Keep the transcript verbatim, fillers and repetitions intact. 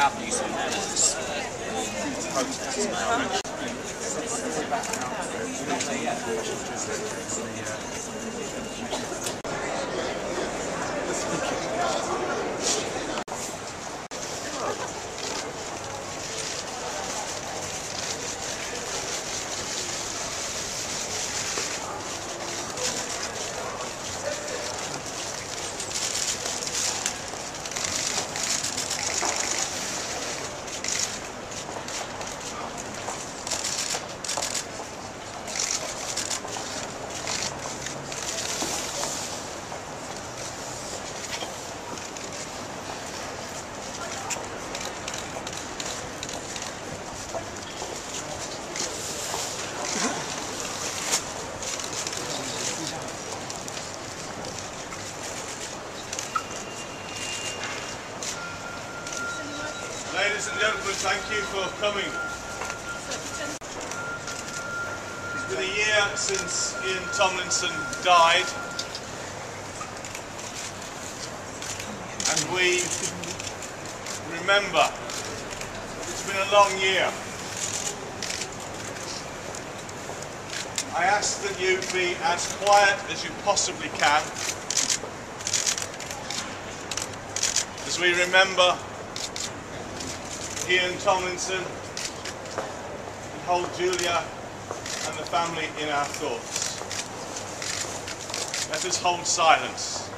about these manners. Ladies and gentlemen, thank you for coming. It's been a year since Ian Tomlinson died, and we remember. It's been a long year. I ask that you be as quiet as you possibly can as we remember Ian Tomlinson, and hold Julia and the family in our thoughts. Let us hold silence.